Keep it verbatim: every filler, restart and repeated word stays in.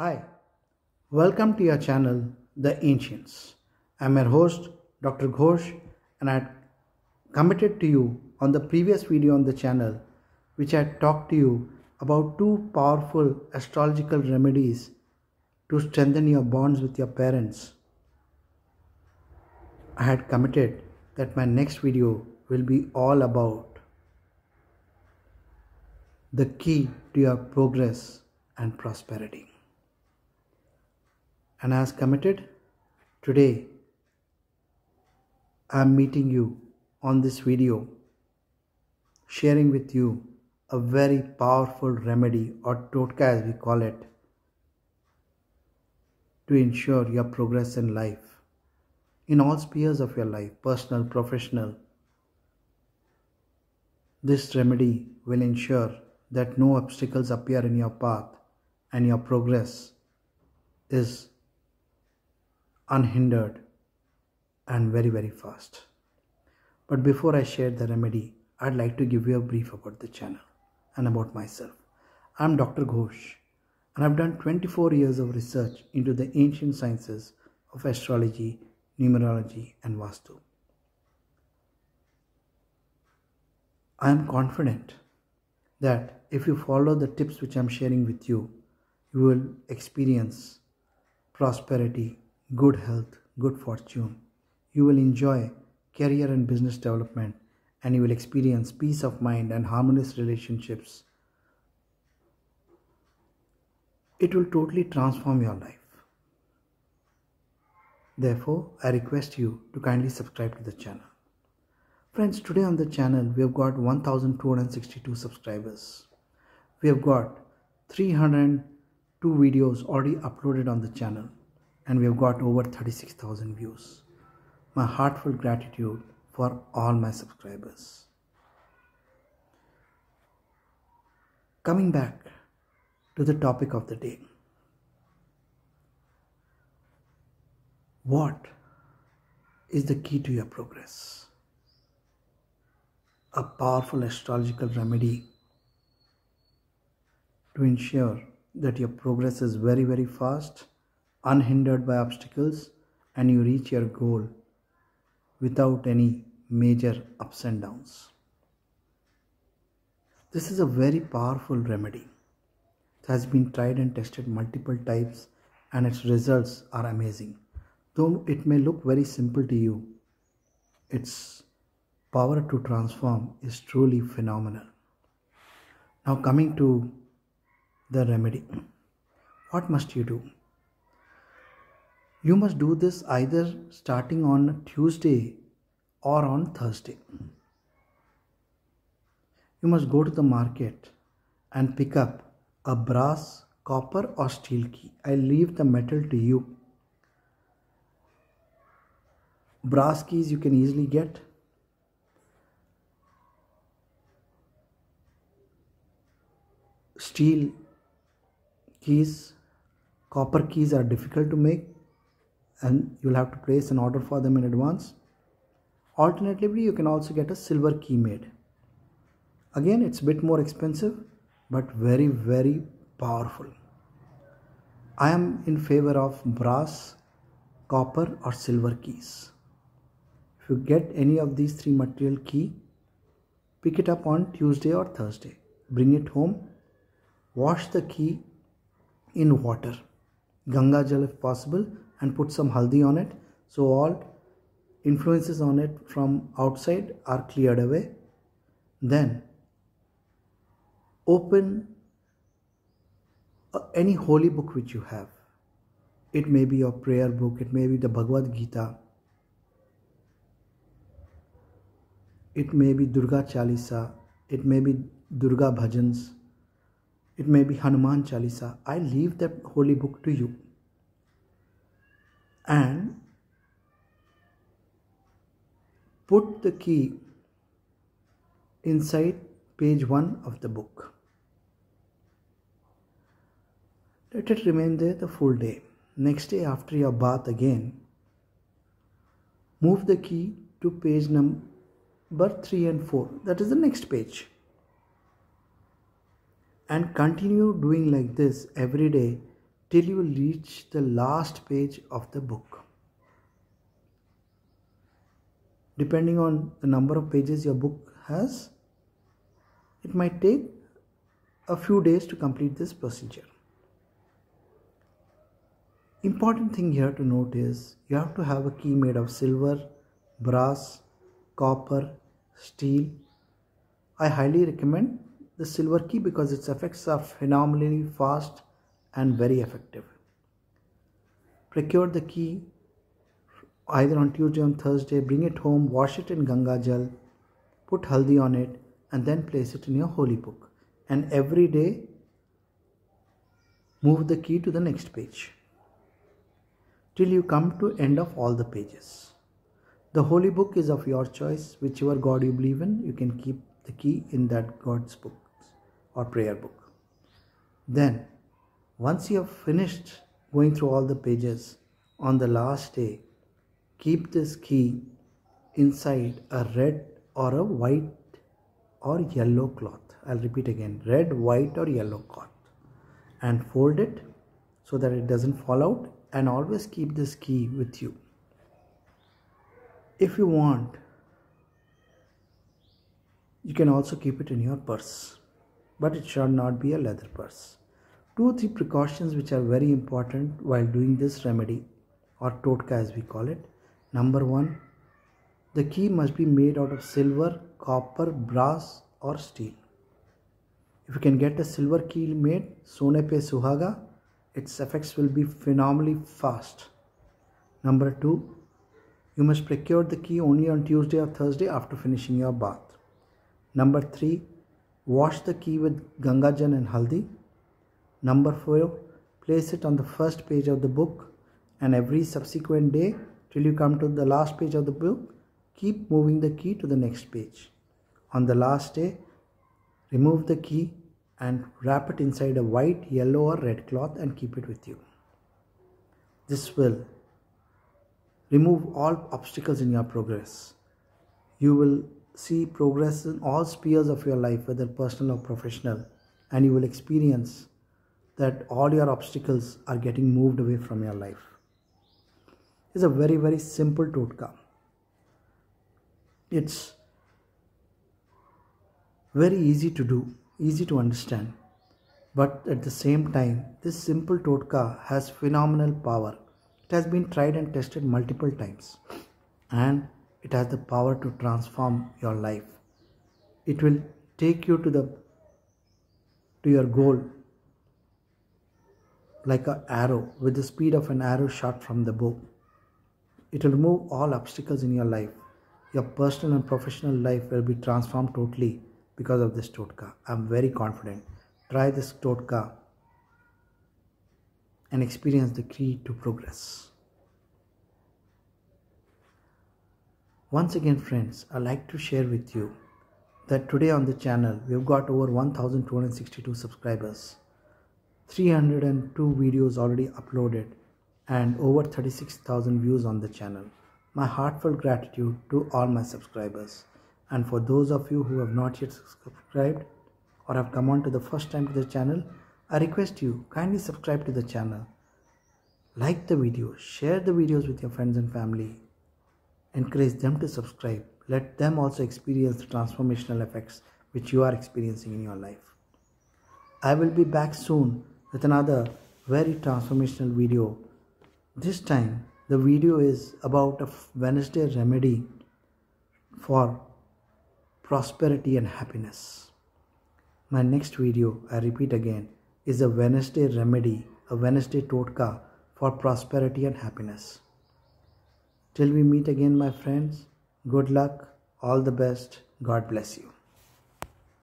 Hi, welcome to your channel, The Ancients. I am your host, Doctor Ghosh, and I had committed to you on the previous video on the channel, which I talked to you about two powerful astrological remedies to strengthen your bonds with your parents. I had committed that my next video will be all about the key to your progress and prosperity. And as committed, today I am meeting you on this video, sharing with you a very powerful remedy, or totka as we call it, to ensure your progress in life, in all spheres of your life, personal, professional. This remedy will ensure that no obstacles appear in your path and your progress is unhindered and very very fast. But before I share the remedy, I'd like to give you a brief about the channel and about myself. I'm Doctor Ghosh, and I've done twenty-four years of research into the ancient sciences of astrology, numerology and Vastu. I am confident that if you follow the tips which I'm sharing with you, you will experience prosperity, good health, good fortune. You will enjoy career and business development, and you will experience peace of mind and harmonious relationships. It will totally transform your life. Therefore, I request you to kindly subscribe to the channel. Friends, today on the channel, we have got one thousand two hundred sixty-two subscribers. We have got three hundred two videos already uploaded on the channel, and we have got over thirty-six thousand views. My heartfelt gratitude for all my subscribers. Coming back to the topic of the day. What is the key to your progress? A powerful astrological remedy to ensure that your progress is very very fast, unhindered by obstacles, and you reach your goal without any major ups and downs. This is a very powerful remedy. It has been tried and tested multiple times, and its results are amazing. Though it may look very simple to you, its power to transform is truly phenomenal. Now coming to the remedy. What must you do? You must do this either starting on Tuesday or on Thursday. You must go to the market and pick up a brass, copper or steel key. I leave the metal to you. Brass keys you can easily get. Steel keys, copper keys are difficult to make, and you'll have to place an order for them in advance. Alternatively, you can also get a silver key made. Again, it's a bit more expensive, but very very powerful. I am in favor of brass, copper or silver keys. If you get any of these three material key, pick it up on Tuesday or Thursday. Bring it home, wash the key in water, Ganga Jal if possible, and put some haldi on it, so all influences on it from outside are cleared away. Then open any holy book which you have. It may be your prayer book, it may be the Bhagavad Gita, it may be Durga Chalisa, it may be Durga Bhajans, it may be Hanuman Chalisa. I leave that holy book to you. And put the key inside page one of the book. Let it remain there the full day. Next day, after your bath again, move the key to page number three and four. That is the next page. And continue doing like this every day till you reach the last page of the book. Depending on the number of pages your book has, it might take a few days to complete this procedure. Important thing here to note is you have to have a key made of silver, brass, copper, steel. I highly recommend the silver key because its effects are phenomenally fast and very effective. Procure the key either on Tuesday or Thursday, bring it home, wash it in Ganga Jal, put haldi on it and then place it in your holy book. And every day move the key to the next page till you come to end of all the pages. The holy book is of your choice, whichever God you believe in, you can keep the key in that God's book or prayer book. Then once you have finished going through all the pages, on the last day, keep this key inside a red or a white or yellow cloth. I'll repeat again, red, white or yellow cloth, and fold it so that it doesn't fall out, and always keep this key with you. If you want, you can also keep it in your purse, but it should not be a leather purse. Two or three precautions which are very important while doing this remedy or totka as we call it. Number one, the key must be made out of silver, copper, brass or steel. If you can get a silver key made, sone pe suhaga, its effects will be phenomenally fast. Number two, you must procure the key only on Tuesday or Thursday after finishing your bath. Number three, wash the key with Ganga Jal and haldi. Number four, place it on the first page of the book, and every subsequent day till you come to the last page of the book, keep moving the key to the next page. On the last day, remove the key and wrap it inside a white, yellow or red cloth and keep it with you. This will remove all obstacles in your progress. You will see progress in all spheres of your life, whether personal or professional, and you will experience that all your obstacles are getting moved away from your life. It's a very, very simple totka. It's very easy to do, easy to understand. But at the same time, this simple totka has phenomenal power. It has been tried and tested multiple times. And it has the power to transform your life. It will take you to the to your goal like an arrow, with the speed of an arrow shot from the bow. It will remove all obstacles in your life. Your personal and professional life will be transformed totally because of this totka. I am very confident. Try this totka and experience the key to progress. Once again friends, I like to share with you that today on the channel we have got over one thousand two hundred sixty-two subscribers. three hundred two videos already uploaded and over thirty-six thousand views on the channel. My heartfelt gratitude to all my subscribers, and for those of you who have not yet subscribed or have come on to the first time to the channel, I request you kindly subscribe to the channel, like the video, share the videos with your friends and family, encourage them to subscribe, let them also experience the transformational effects which you are experiencing in your life. I will be back soon with another very transformational video. This time the video is about a Wednesday remedy for prosperity and happiness. My next video, I repeat again, is a Wednesday remedy, a Wednesday totka for prosperity and happiness. Till we meet again my friends, good luck, all the best, God bless you.